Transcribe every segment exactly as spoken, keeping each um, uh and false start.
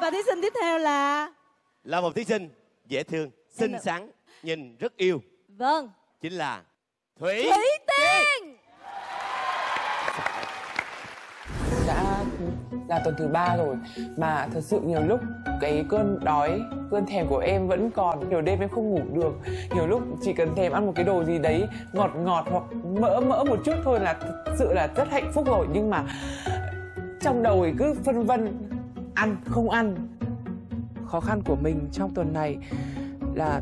Và thí sinh tiếp theo là là một thí sinh dễ thương, xinh xắn, nhìn rất yêu. Vâng, chính là Thủy, Thủy Tiên. Đã là tuần thứ ba rồi mà thật sự nhiều lúc cái cơn đói, cơn thèm của em vẫn còn. Nhiều đêm em không ngủ được, nhiều lúc chỉ cần thèm ăn một cái đồ gì đấy ngọt ngọt hoặc mỡ mỡ một chút thôi là thật sự là rất hạnh phúc rồi. Nhưng mà trong đầu thì cứ phân vân ăn không ăn. Khó khăn của mình trong tuần này là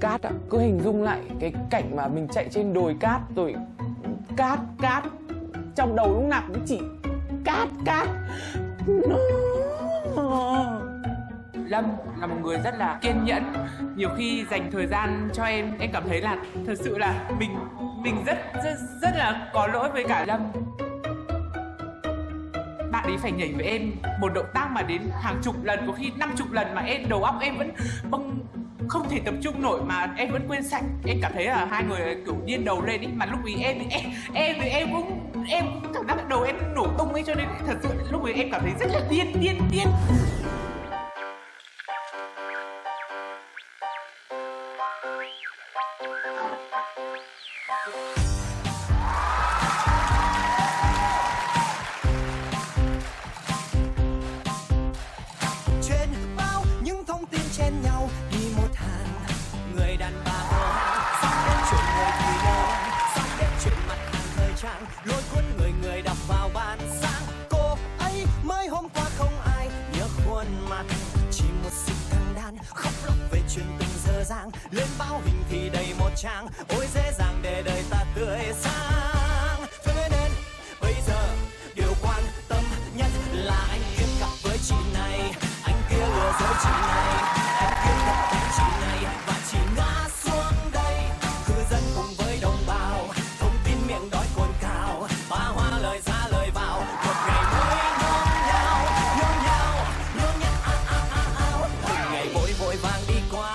cát ạ. Cứ hình dung lại cái cảnh mà mình chạy trên đồi cát rồi cát cát, trong đầu lúc nào cũng chỉ cát cát. Lâm là một người rất là kiên nhẫn, nhiều khi dành thời gian cho em, em cảm thấy là thật sự là mình mình rất rất rất là có lỗi với cả Lâm. Bạn ấy phải nhảy với em một động tác mà đến hàng chục lần, có khi năm chục lần mà em đầu óc em vẫn không không thể tập trung nổi mà em vẫn quên sạch. Em cảm thấy là hai người kiểu điên đầu lên ấy, mà lúc ấy em em em thì em cũng em cũng cảm giác đầu em nổ tung ấy, cho nên thật sự lúc ấy em cảm thấy rất là điên điên điên. Lên bao hình thì đầy một trang, ôi dễ dàng để đời ta tươi sáng. Thế nên bây giờ điều quan tâm nhất là anh kia cặp với chị này, anh kia lừa dối chị này, em kia cặp với chị này và chị ngã xuống đây. Cư dân cùng với đồng bào, thông tin miệng đói cồn cào, ba hoa lời ra lời vào, một ngày mới nôn nhau, nôn nhau, nôn nhau, à, à, à, à. Từng ngày vội vội vàng đi qua.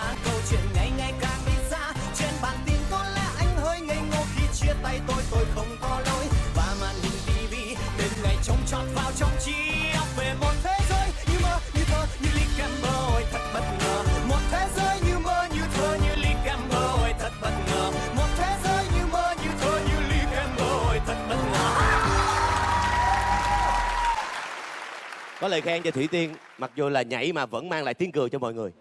Có lời khen cho Thủy Tiên, mặc dù là nhảy mà vẫn mang lại tiếng cười cho mọi người.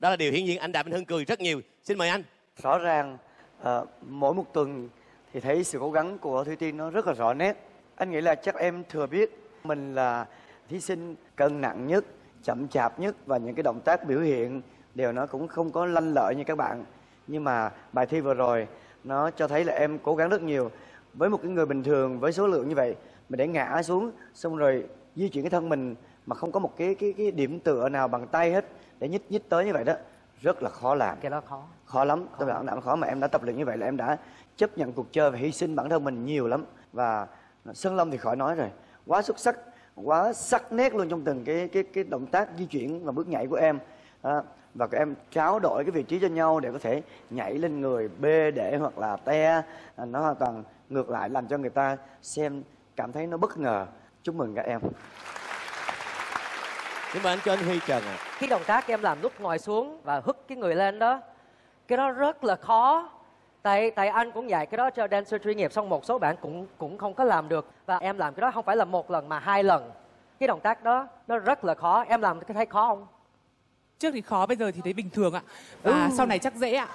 Đó là điều hiển nhiên. Anh Đàm Anh Hưng cười rất nhiều. Xin mời anh. Rõ ràng à, mỗi một tuần thì thấy sự cố gắng của Thủy Tiên nó rất là rõ nét. Anh nghĩ là chắc em thừa biết mình là thí sinh cân nặng nhất, chậm chạp nhất, và những cái động tác biểu hiện đều nó cũng không có lanh lợi như các bạn. Nhưng mà bài thi vừa rồi nó cho thấy là em cố gắng rất nhiều. Với một cái người bình thường với số lượng như vậy mà để ngã xuống xong rồi di chuyển cái thân mình mà không có một cái cái cái điểm tựa nào bằng tay hết để nhích nhích tới như vậy đó rất là khó làm. Cái đó khó. Khó lắm. Tôi bảo làm khó mà em đã tập luyện như vậy là em đã chấp nhận cuộc chơi và hy sinh bản thân mình nhiều lắm. Và Sơn Lâm thì khỏi nói rồi, quá xuất sắc, quá sắc nét luôn trong từng cái cái cái động tác di chuyển và bước nhảy của em. À, và các em trao đổi cái vị trí cho nhau để có thể nhảy lên người bê để hoặc là te, nó hoàn toàn ngược lại làm cho người ta xem cảm thấy nó bất ngờ. Chúc mừng các em. Cảm ơn anh cho anh Huy Trần ạ. Cái động tác em làm lúc ngồi xuống và hất cái người lên đó, cái đó rất là khó. Tại tại anh cũng dạy cái đó cho dancer chuyên nghiệp, xong một số bạn cũng cũng không có làm được. Và em làm cái đó không phải là một lần mà hai lần. Cái động tác đó nó rất là khó. Em làm cái thấy khó không? Trước thì khó, bây giờ thì thấy bình thường ạ. Và ừ. sau này chắc dễ ạ.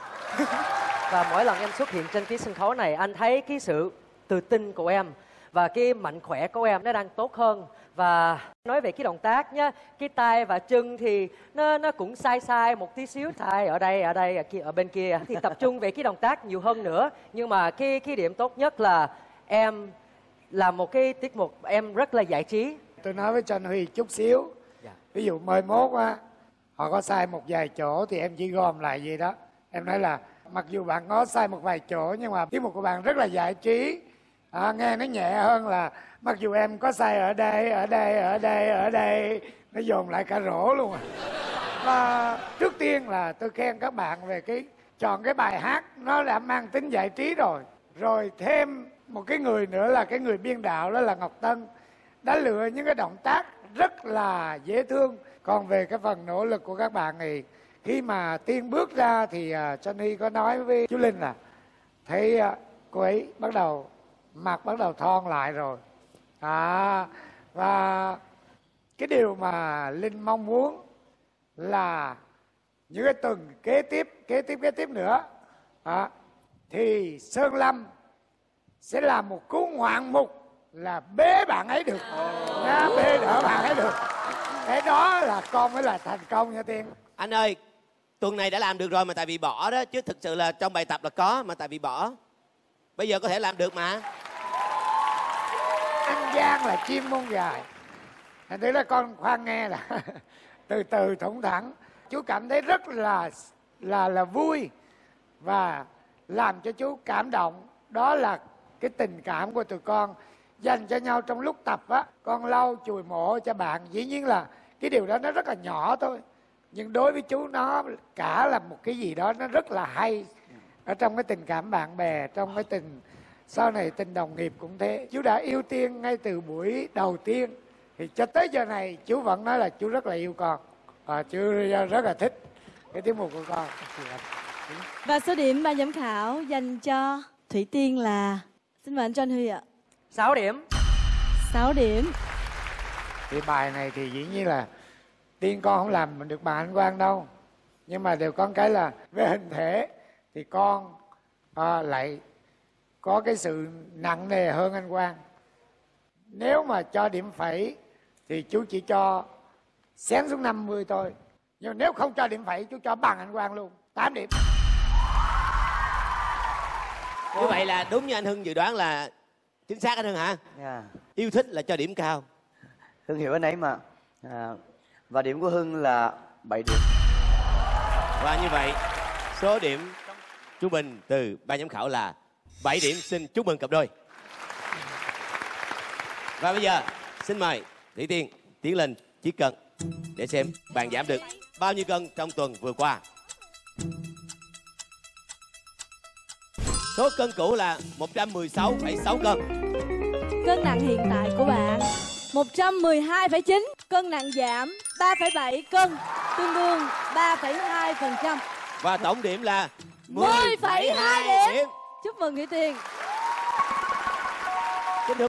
Và mỗi lần em xuất hiện trên cái sân khấu này, anh thấy cái sự tự tin của em và cái mạnh khỏe của em nó đang tốt hơn. Và nói về cái động tác nhá, cái tay và chân thì nó nó cũng sai sai một tí xíu, sai ở đây ở đây ở kia ở bên kia, thì tập trung về cái động tác nhiều hơn nữa. Nhưng mà cái cái điểm tốt nhất là em là một cái tiết mục em rất là giải trí. Tôi nói với Trần Huy chút xíu, ví dụ mười mốt á họ có sai một vài chỗ thì em chỉ gom lại gì đó. Em nói là mặc dù bạn có sai một vài chỗ nhưng mà tiết mục của bạn rất là giải trí. À, nghe nó nhẹ hơn là mặc dù em có sai ở đây, ở đây, ở đây, ở đây. Nó dồn lại cả rổ luôn à. Và trước tiên là tôi khen các bạn về cái chọn cái bài hát nó đã mang tính giải trí rồi. Rồi thêm một cái người nữa là cái người biên đạo đó là Ngọc Tân, đã lựa những cái động tác rất là dễ thương. Còn về cái phần nỗ lực của các bạn thì khi mà Tiên bước ra thì Johnny có nói với chú Linh là thấy cô ấy bắt đầu mặt bắt đầu thon lại rồi. À, và cái điều mà Linh mong muốn là những cái tuần kế tiếp, kế tiếp, kế tiếp nữa à, thì Sơn Lâm sẽ làm một cú ngoạn mục là bế bạn ấy được, nha, bế đỡ bạn ấy được. Cái đó là con mới là thành công nha Tiên. Anh ơi, tuần này đã làm được rồi mà tại vì bỏ đó, chứ thực sự là trong bài tập là có mà tại vì bỏ. Bây giờ có thể làm được mà. Anh Giang là chim môn dài. Thành thử là con khoan nghe là từ từ thủng thẳng. Chú cảm thấy rất là là là vui và làm cho chú cảm động. Đó là cái tình cảm của tụi con dành cho nhau trong lúc tập á. Con lau chùi mộ cho bạn. Dĩ nhiên là cái điều đó nó rất là nhỏ thôi, nhưng đối với chú nó cả là một cái gì đó nó rất là hay. Ở trong cái tình cảm bạn bè, trong cái tình sau này tình đồng nghiệp cũng thế. Chú đã yêu Tiên ngay từ buổi đầu tiên thì cho tới giờ này chú vẫn nói là chú rất là yêu con và chú rất là thích cái tiết mục của con. Và số điểm ban giám khảo dành cho Thủy Tiên là, xin mời anh John Huy ạ. sáu điểm. sáu điểm. Thì bài này thì dĩ nhiên là Tiên con không làm được bà Anh Quang đâu, nhưng mà đều có cái là về hình thể thì con à, lại có cái sự nặng nề hơn anh Quang. Nếu mà cho điểm phẩy thì chú chỉ cho xén xuống năm mươi thôi, nhưng nếu không cho điểm phẩy chú cho bằng anh Quang luôn, tám điểm. Như vậy là đúng như anh Hưng dự đoán là chính xác anh Hưng hả? Yeah. Yêu thích là cho điểm cao. Hưng hiểu anh ấy mà. À, và điểm của Hưng là bảy điểm. Và như vậy số điểm trung bình từ ban giám khảo là bảy điểm. Xin chúc mừng cặp đôi. Và bây giờ xin mời Thủy Tiên tiến lên chiếc cân để xem bạn giảm được bao nhiêu cân trong tuần vừa qua. Số cân cũ là một trăm mười sáu phẩy sáu cân. Cân nặng hiện tại của bạn một trăm mười hai phẩy chín. Cân nặng giảm ba phẩy bảy cân, tương đương ba phẩy hai phần trăm. Và tổng điểm là mười phẩy hai điểm. Chúc mừng Thủy Tiên.